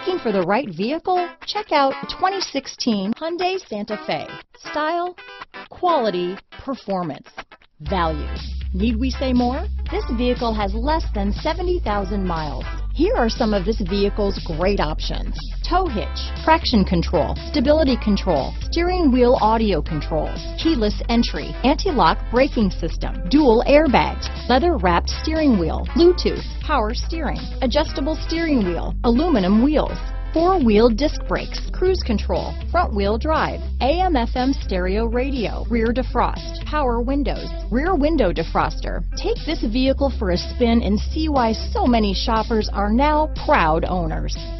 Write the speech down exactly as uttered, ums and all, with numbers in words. Looking for the right vehicle? Check out twenty sixteen Hyundai Santa Fe. Style, quality, performance, value. Need we say more? This vehicle has less than seventy thousand miles. Here are some of this vehicle's great options: tow hitch, traction control, stability control, steering wheel audio controls, keyless entry, anti-lock braking system, dual airbags, leather-wrapped steering wheel, Bluetooth, power steering, adjustable steering wheel, aluminum wheels, four-wheel disc brakes, cruise control, front-wheel drive, A M F M stereo radio, rear defrost, power windows, rear window defroster. Take this vehicle for a spin and see why so many shoppers are now proud owners.